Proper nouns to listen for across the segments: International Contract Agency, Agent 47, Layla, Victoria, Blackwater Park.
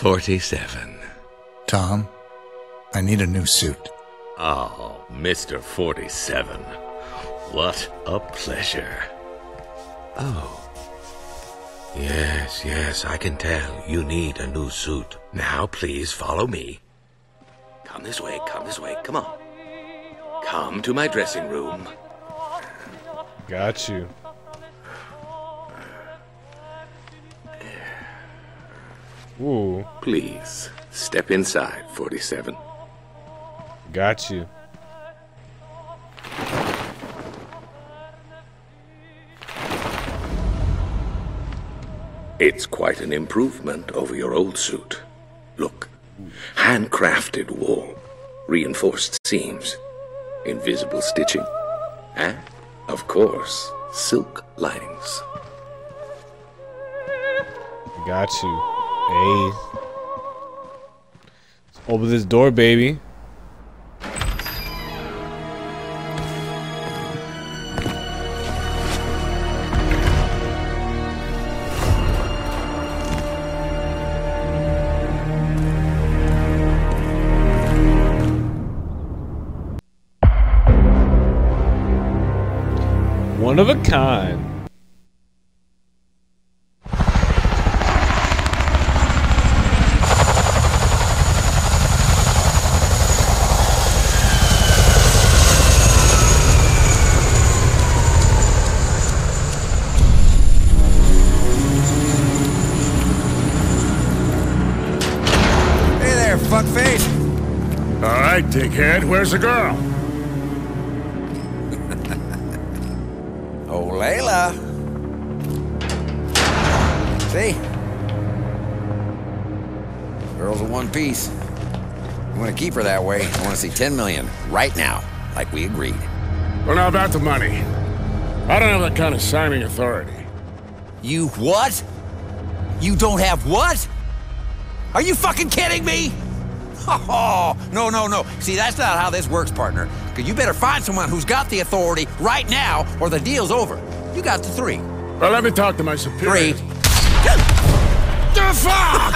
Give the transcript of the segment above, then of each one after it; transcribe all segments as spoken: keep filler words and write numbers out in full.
forty-seven. Tom, I need a new suit. Oh, Mister forty-seven. What a pleasure. Oh. Yes, yes, I can tell you need a new suit. Now, please follow me. Come this way, come this way, come on. Come to my dressing room. Got you. Ooh. Please, step inside, forty-seven. Got you. It's quite an improvement over your old suit. Look, handcrafted wool, reinforced seams, invisible stitching, and, of course, silk linings. Got you. Hey. Let's open this door, baby. One of a kind. Hey there, fuckface. All right, dickhead, where's the girl? Oh, Layla. See? Girl's in one piece. You want to keep her that way. I want to see ten million right now, like we agreed. Well, now about the money. I don't have that kind of signing authority. You what? You don't have what? Are you fucking kidding me? Oh, no, no, no. See, that's not how this works, partner. You better find someone who's got the authority right now, or the deal's over. You got the three. Well, let me talk to my superior. Three. The fuck!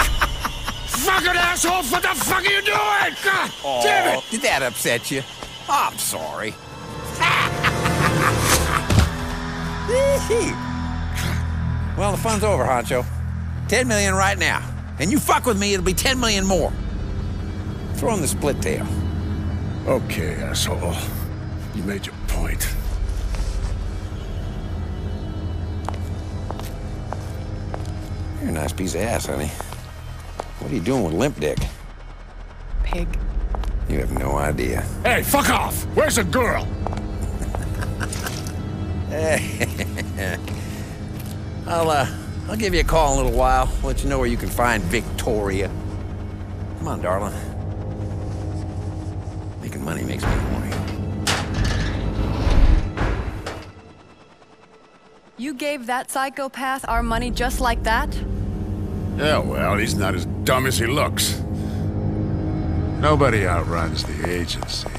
Fucking assholes, what the fuck are you doing? God oh, damn it! Did that upset you? Oh, I'm sorry. Well, the fun's over, honcho. Ten million right now. And you fuck with me, it'll be ten million more. Throw in the split tail. Okay, asshole. You made your point. You're a nice piece of ass, honey. What are you doing with limp dick? Pig. You have no idea. Hey, fuck off! Where's the girl? I'll, uh, I'll give you a call in a little while. Let you know where you can find Victoria. Come on, darling. Making money makes me horny. You gave that psychopath our money just like that? Yeah, well, he's not as dumb as he looks. Nobody outruns the agency.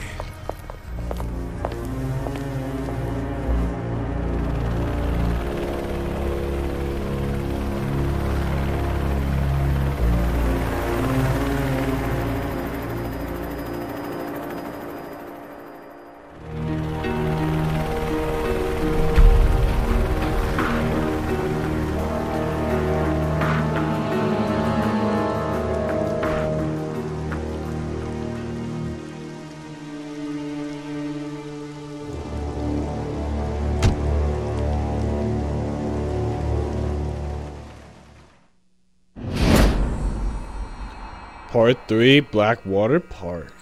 Part three, Blackwater Park.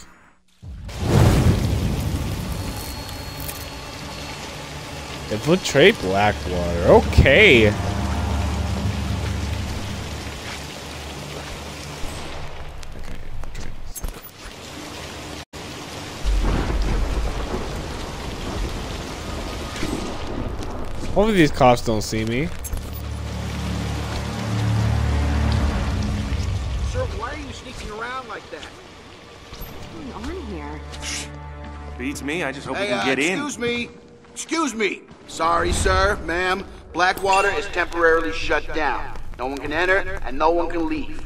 Infiltrate Blackwater. Okay. Hopefully these cops don't see me. Beats me. I just hope hey, we can uh, get excuse in. Excuse me. Excuse me. Sorry, sir, ma'am. Blackwater is temporarily shut down. No one can enter and no one can leave.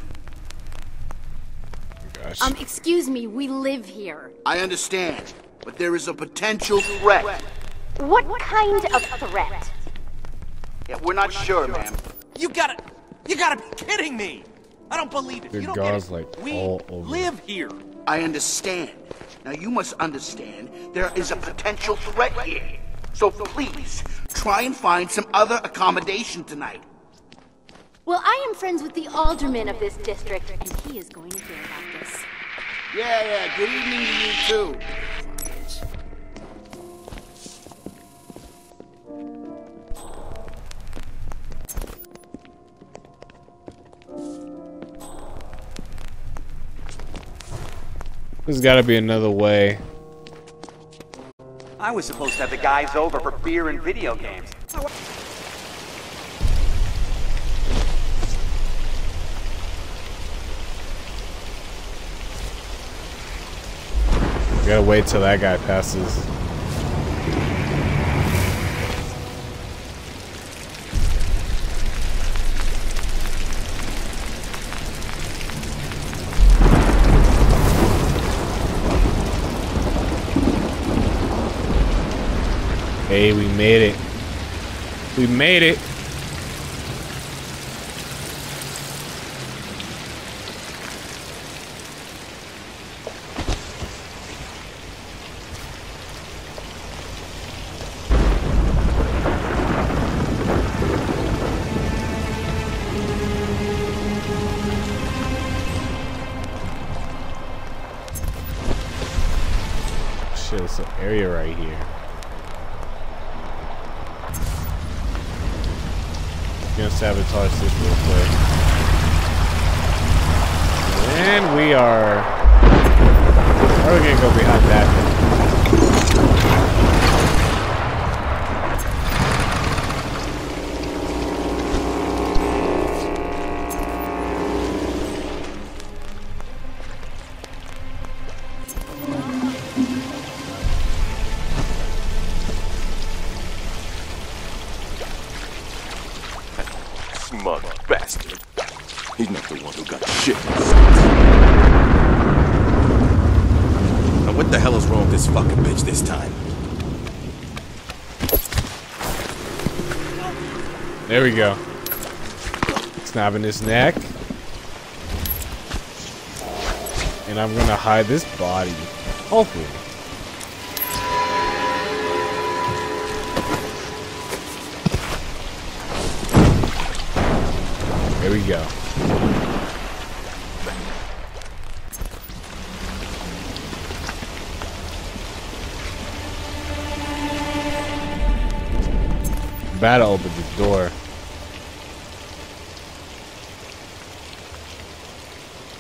gosh. Um, excuse me, we live here. I understand, but there is a potential threat. What kind of threat? Yeah, we're not, we're not sure, sure. ma'am. You gotta, you gotta be kidding me! I don't believe it. The you don't get it. Like we all over. live here. I understand. Now you must understand there is a potential threat here. So please try and find some other accommodation tonight. Well, I am friends with the alderman of this district, and he is going to hear about this. Yeah, yeah. Good evening to you too. There's gotta be another way. I was supposed to have the guys over for beer and video games. We gotta wait till that guy passes. Hey, we made it. We made it. Shit, it's an area right here. Gonna sabotage this real quick. And we are. We're gonna go behind that. There we go. Snapping his neck. And I'm gonna hide this body. Hopefully. There we go. I'm about to open the door.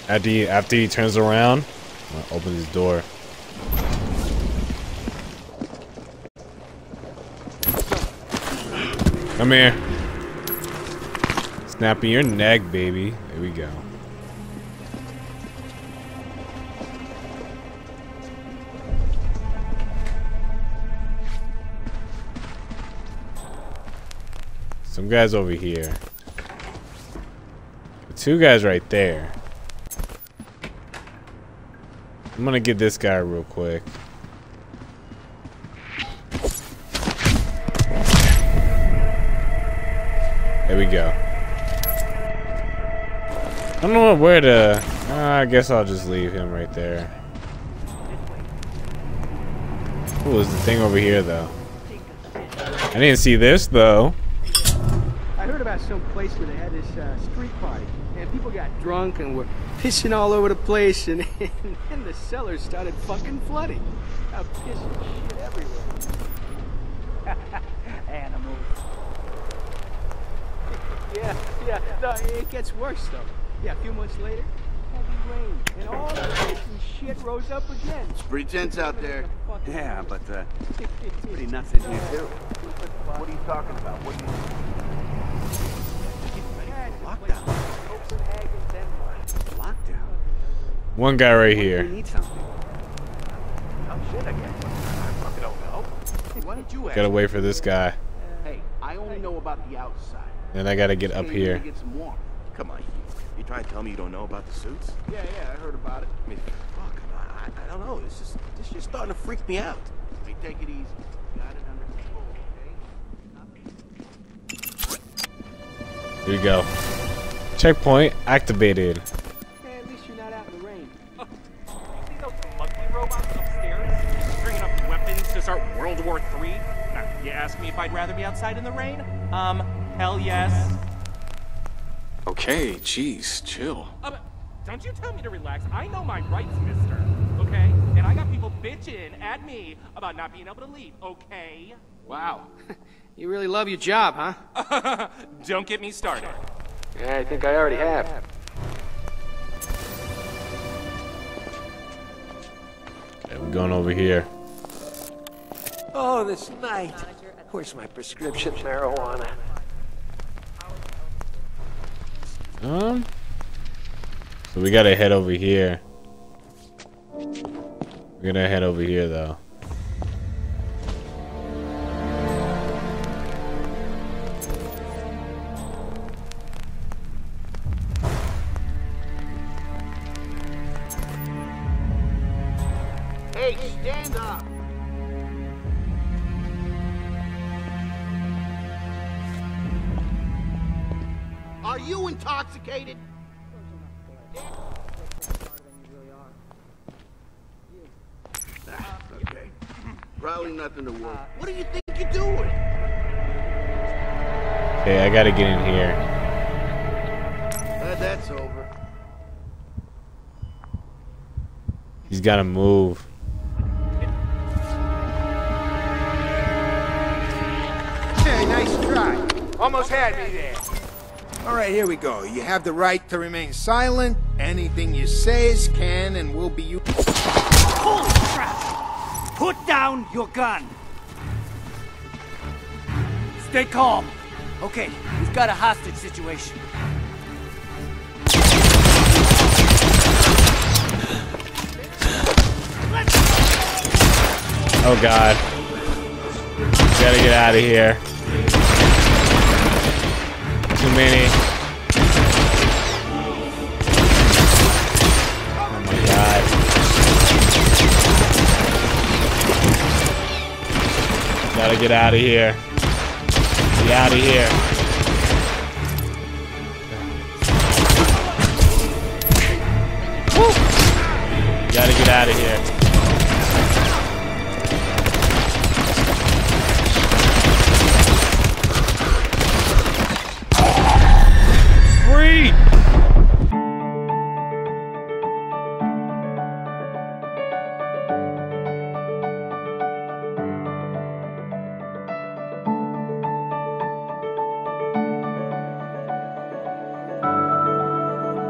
After he, after he turns around, I'm gonna open his door. Come here. Snapping your neck, baby. Here we go. Some guys over here. Two guys right there. I'm gonna get this guy real quick. There we go. I don't know where to. Uh, I guess I'll just leave him right there. Ooh, there's the thing over here though. I didn't see this though. I heard about some place where they had this uh, street party. And people got drunk and were pissing all over the place, and, and then the cellars started fucking flooding. I pissed and shit everywhere. Animals. yeah, yeah, no, it gets worse though. Yeah, a few months later, heavy rain, and all the fish and shit rose up again. It's pretty tense out there. Yeah, but uh, it's pretty nuts in here too. What are you talking about? What are you? Lockdown. One guy right here. Gotta wait for this guy. Hey, I only know about the outside. Then I gotta get up here. Come on. You trying to tell me you don't know about the suits? Yeah, yeah, I heard about it. I mean, fuck, I, I don't know. It's just, this shit's starting to freak me out. I mean, take it easy. Got it under control, okay? Nothing. Here you go. Checkpoint activated. Hey, at least you're not out in the rain. Look, you see those muggly robots upstairs? Stringing up weapons to start World War Three? Now, you ask me if I'd rather be outside in the rain? Um, hell yes. Okay, jeez, chill. Uh, don't you tell me to relax. I know my rights, mister. Okay? And I got people bitching at me about not being able to leave, okay? Wow. You really love your job, huh? Don't get me started. Yeah, I think I already have. Okay, we're going over here. Oh, this night. Where's my prescription marijuana? Um, so we gotta head over here. We're gonna head over here though. Hey, stand up. Are you intoxicated? Okay. Probably nothing to worry. What do you think you're doing? Okay, I gotta get in here. Uh, that's over. He's gotta move. Hey, nice try. Almost had me there. All right, here we go. You have the right to remain silent. Anything you say is can and will be used. Holy crap! Put down your gun. Stay calm. Okay, we've got a hostage situation. Oh God! We gotta get out of here. Too many. Oh my God. Gotta get out of here. Get out of here. Woo. Gotta get out of here.